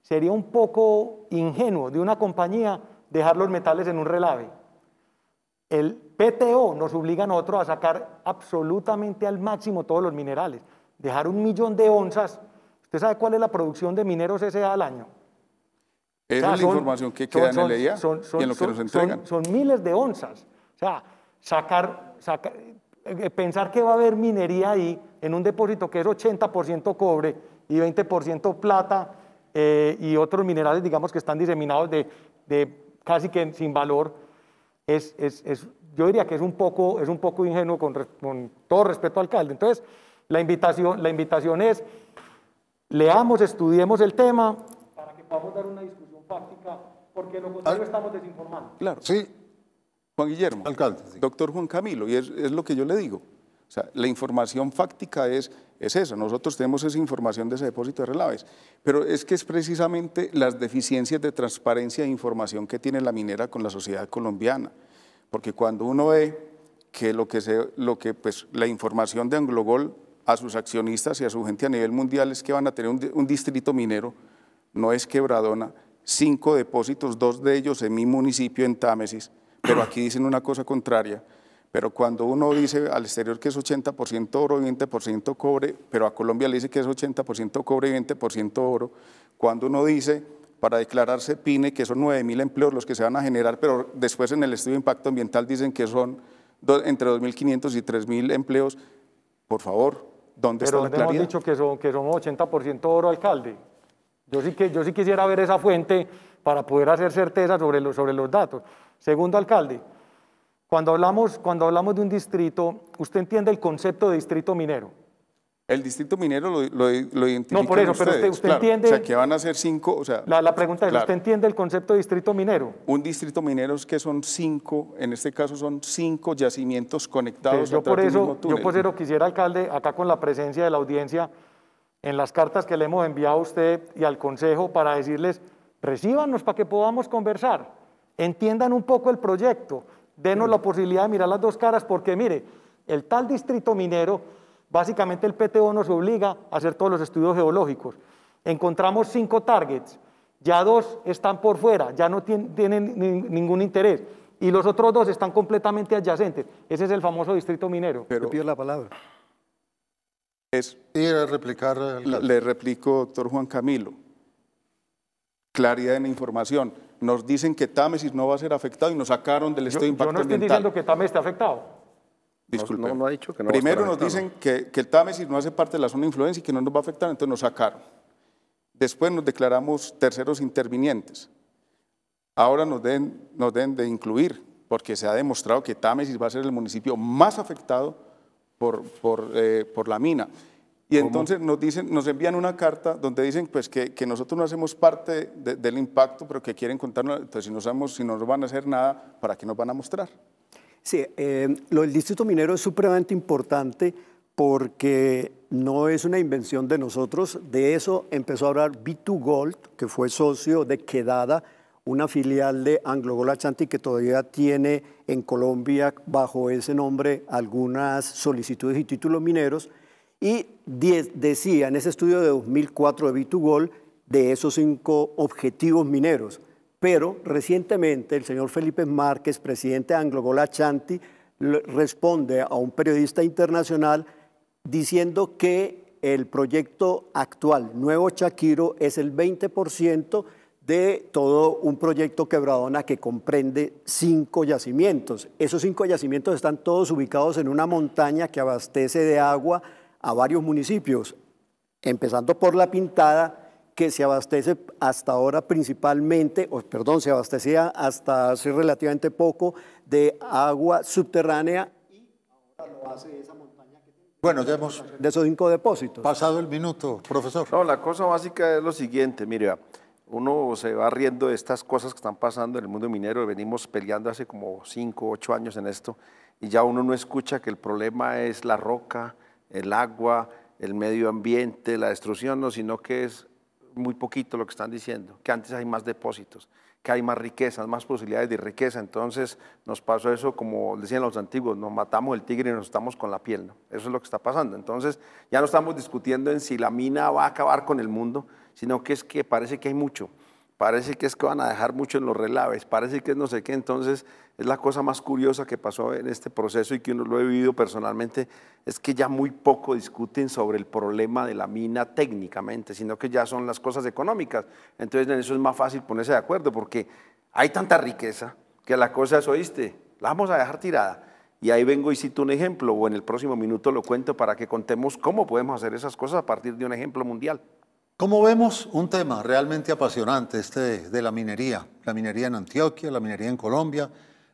Sería un poco ingenuo de una compañía dejar los metales en un relave. El PTO nos obliga a nosotros a sacar absolutamente al máximo todos los minerales. Dejar 1 millón de onzas. ¿Usted sabe cuál es la producción de mineros S.A. al año? Esa es la información que queda en el EIA y en lo que nos entregan. Son miles de onzas. O sea, pensar que va a haber minería ahí en un depósito que es 80% cobre y 20% plata y otros minerales, digamos, que están diseminados de casi que sin valor, yo diría que es un poco ingenuo con todo respeto al alcalde. Entonces, la invitación es, leamos, estudiemos el tema para que podamos dar una discusión práctica, porque lo contrario estamos desinformando. Claro. Sí, Juan Guillermo. Alcalde. Sí. Doctor Juan Camilo, y es lo que yo le digo. O sea, la información fáctica es eso, nosotros tenemos esa información de ese depósito de relaves, pero es que es precisamente las deficiencias de transparencia e información que tiene la minera con la sociedad colombiana, porque cuando uno ve que pues, la información de AngloGold a sus accionistas y a su gente a nivel mundial es que van a tener un distrito minero, no es Quebradona, 5 depósitos, 2 de ellos en mi municipio en Támesis, pero aquí dicen una cosa contraria. Pero cuando uno dice al exterior que es 80% oro y 20% cobre, pero a Colombia le dice que es 80% cobre y 20% oro, cuando uno dice para declararse PINE que son 9.000 empleos los que se van a generar, pero después en el estudio de impacto ambiental dicen que son entre 2.500 y 3.000 empleos, por favor, ¿dónde está la claridad? Hemos dicho que son 80% oro, alcalde. Yo sí quisiera ver esa fuente para poder hacer certeza sobre los datos. Segundo, alcalde, cuando hablamos de un distrito, ¿usted entiende el concepto de distrito minero? El distrito minero lo identifican. No, por eso, ustedes, pero usted claro, entiende... O sea, que van a ser 5... O sea, la pregunta es, claro, ¿usted entiende el concepto de distrito minero? Un distrito minero es que son 5, en este caso son 5 yacimientos conectados. Entonces, yo por eso quisiera, alcalde, acá con la presencia de la audiencia, en las cartas que le hemos enviado a usted y al Consejo para decirles, recíbanos para que podamos conversar, entiendan un poco el proyecto, denos la posibilidad de mirar las dos caras, porque mire, el tal distrito minero... Básicamente el PTO nos obliga a hacer todos los estudios geológicos. Encontramos 5 targets, ya 2 están por fuera, ya no tienen ningún interés y los otros 2 están completamente adyacentes. Ese es el famoso distrito minero. Pero pido la palabra. Le replico, doctor Juan Camilo. Claridad en la información. Nos dicen que Támesis no va a ser afectado y nos sacaron del estudio de impacto ambiental. Yo no estoy diciendo que Támesis esté afectado. Disculpe. No ha dicho que no. Primero nos dicen que el Támesis no hace parte de la zona de influencia y que no nos va a afectar, entonces nos sacaron. Después nos declaramos terceros intervinientes. Ahora nos deben de incluir, porque se ha demostrado que Támesis va a ser el municipio más afectado por la mina. Y ¿cómo? Entonces nos envían una carta donde dicen pues, que nosotros no hacemos parte del impacto, pero que quieren contarnos, entonces si no nos van a hacer nada, ¿para qué nos van a mostrar? Sí, lo del distrito minero es supremamente importante porque no es una invención de nosotros. De eso empezó a hablar B2Gold, que fue socio de Quedada, una filial de AngloGold Ashanti que todavía tiene en Colombia bajo ese nombre algunas solicitudes y títulos mineros. Y decía en ese estudio de 2004 de B2Gold de esos 5 objetivos mineros. Pero recientemente el señor Felipe Márquez, presidente de AngloGold Ashanti, responde a un periodista internacional diciendo que el proyecto actual, Nuevo Chaquiro, es el 20% de todo un proyecto Quebradona que comprende 5 yacimientos. Esos 5 yacimientos están todos ubicados en una montaña que abastece de agua a varios municipios, empezando por La Pintada, que se abastece hasta ahora principalmente, o perdón, se abastecía hasta hace relativamente poco de agua subterránea y ahora lo hace esa montaña que tiene. Bueno, ya hemos de esos 5 depósitos. Pasado el minuto, profesor. No, la cosa básica es lo siguiente, mire, uno se va riendo de estas cosas que están pasando en el mundo minero, venimos peleando hace como 5 u 8 años en esto y ya uno no escucha que el problema es la roca, el agua, el medio ambiente, la destrucción, no, sino que es muy poquito lo que están diciendo, que antes hay más depósitos, que hay más riquezas, más posibilidades de riqueza. Entonces nos pasó eso, como decían los antiguos, nos matamos el tigre y nos estamos con la piel, ¿no? Eso es lo que está pasando. Entonces ya no estamos discutiendo en si la mina va a acabar con el mundo, sino que es que parece que hay mucho, parece que es que van a dejar mucho en los relaves, parece que es no sé qué. Entonces es la cosa más curiosa que pasó en este proceso y que uno lo he vivido personalmente, es que ya muy poco discuten sobre el problema de la mina técnicamente, sino que ya son las cosas económicas. Entonces en eso es más fácil ponerse de acuerdo porque hay tanta riqueza que la cosa es, oíste, la vamos a dejar tirada. Y ahí vengo y cito un ejemplo, o en el próximo minuto lo cuento para que contemos cómo podemos hacer esas cosas a partir de un ejemplo mundial. Como vemos, un tema realmente apasionante este de la minería en Antioquia, la minería en Colombia,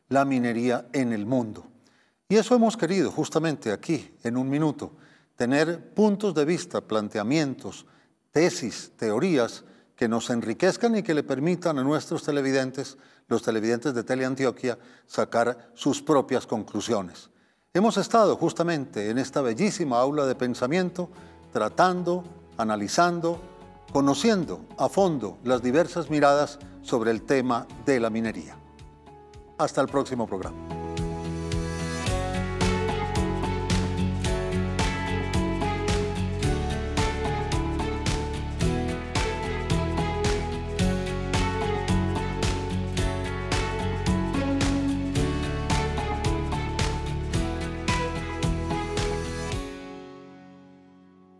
la minería en el mundo. Y eso hemos querido justamente aquí, en un minuto, tener puntos de vista, planteamientos, tesis, teorías que nos enriquezcan y que le permitan a nuestros televidentes, los televidentes de Teleantioquia, sacar sus propias conclusiones. Hemos estado justamente en esta bellísima aula de pensamiento, tratando, analizando, conociendo a fondo las diversas miradas sobre el tema de la minería. Hasta el próximo programa.